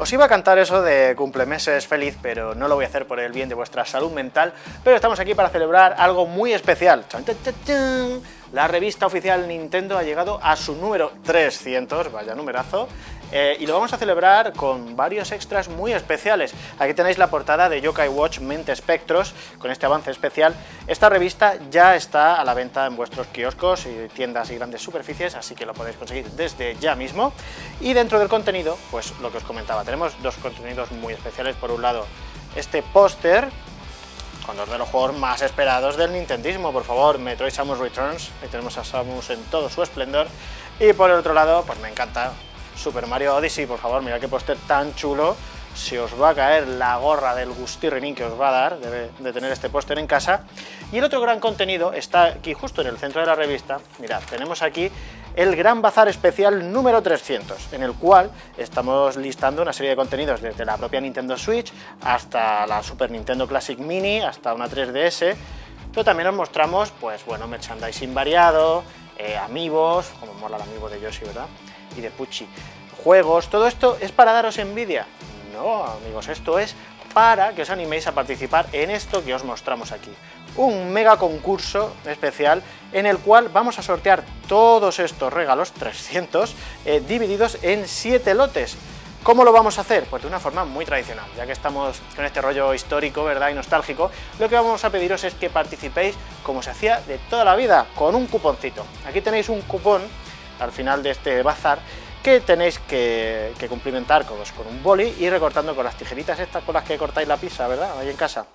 Os iba a cantar eso de cumplemeses feliz, pero no lo voy a hacer por el bien de vuestra salud mental, pero estamos aquí para celebrar algo muy especial. La revista oficial Nintendo ha llegado a su número 300, vaya numerazo, y lo vamos a celebrar con varios extras muy especiales. Aquí tenéis la portada de Yo-Kai Watch Mente Espectros, con este avance especial. Esta revista ya está a la venta en vuestros kioscos y tiendas y grandes superficies, así que lo podéis conseguir desde ya mismo. Y dentro del contenido, pues lo que os comentaba, tenemos dos contenidos muy especiales. Por un lado, este póster con dos de los juegos más esperados del nintendismo, por favor, Metroid Samus Returns, ahí tenemos a Samus en todo su esplendor. Y por el otro lado, pues me encanta Super Mario Odyssey, por favor, mirad qué póster tan chulo, se os va a caer la gorra del gustirrinín que os va a dar de tener este póster en casa. Y el otro gran contenido está aquí justo en el centro de la revista, mirad, tenemos aquí el gran bazar especial número 300, en el cual estamos listando una serie de contenidos desde la propia Nintendo Switch hasta la Super Nintendo Classic Mini, hasta una 3DS, pero también os mostramos, pues bueno, merchandising variado, amiibos, como mola el amiibo de Yoshi, ¿verdad? Y de Pucci, juegos, todo esto es para daros envidia. No, amigos, esto es para que os animéis a participar en esto que os mostramos aquí. Un mega concurso especial en el cual vamos a sortear todos estos regalos, 300, divididos en 7 lotes. ¿Cómo lo vamos a hacer? Pues de una forma muy tradicional, ya que estamos con este rollo histórico, ¿verdad? Y nostálgico, lo que vamos a pediros es que participéis como se hacía de toda la vida, con un cuponcito. Aquí tenéis un cupón al final de este bazar, que tenéis que cumplimentar con un boli y recortando con las tijeritas estas con las que cortáis la pizza, ¿verdad? Ahí en casa.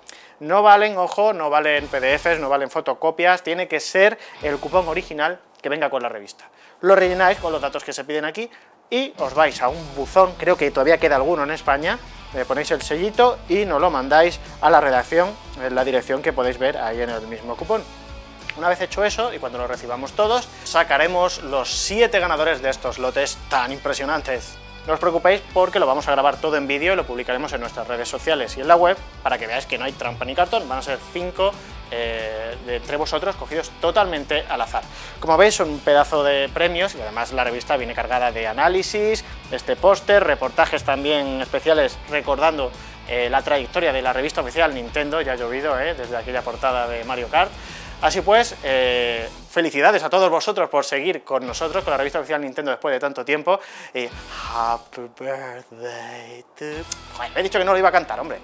No valen, ojo, no valen PDFs, no valen fotocopias, tiene que ser el cupón original que venga con la revista. Lo rellenáis con los datos que se piden aquí y os vais a un buzón, creo que todavía queda alguno en España, le ponéis el sellito y nos lo mandáis a la redacción en la dirección que podéis ver ahí en el mismo cupón. Una vez hecho eso, y cuando lo recibamos todos, sacaremos los 7 ganadores de estos lotes tan impresionantes. No os preocupéis porque lo vamos a grabar todo en vídeo y lo publicaremos en nuestras redes sociales y en la web para que veáis que no hay trampa ni cartón, van a ser 5 de entre vosotros cogidos totalmente al azar. Como veis, son un pedazo de premios y además la revista viene cargada de análisis, de este póster, reportajes también especiales recordando la trayectoria de la revista oficial Nintendo, ya ha llovido desde aquella portada de Mario Kart. Así pues, felicidades a todos vosotros por seguir con nosotros, con la revista oficial Nintendo después de tanto tiempo. Y happy birthday to... Joder, me he dicho que no lo iba a cantar, hombre.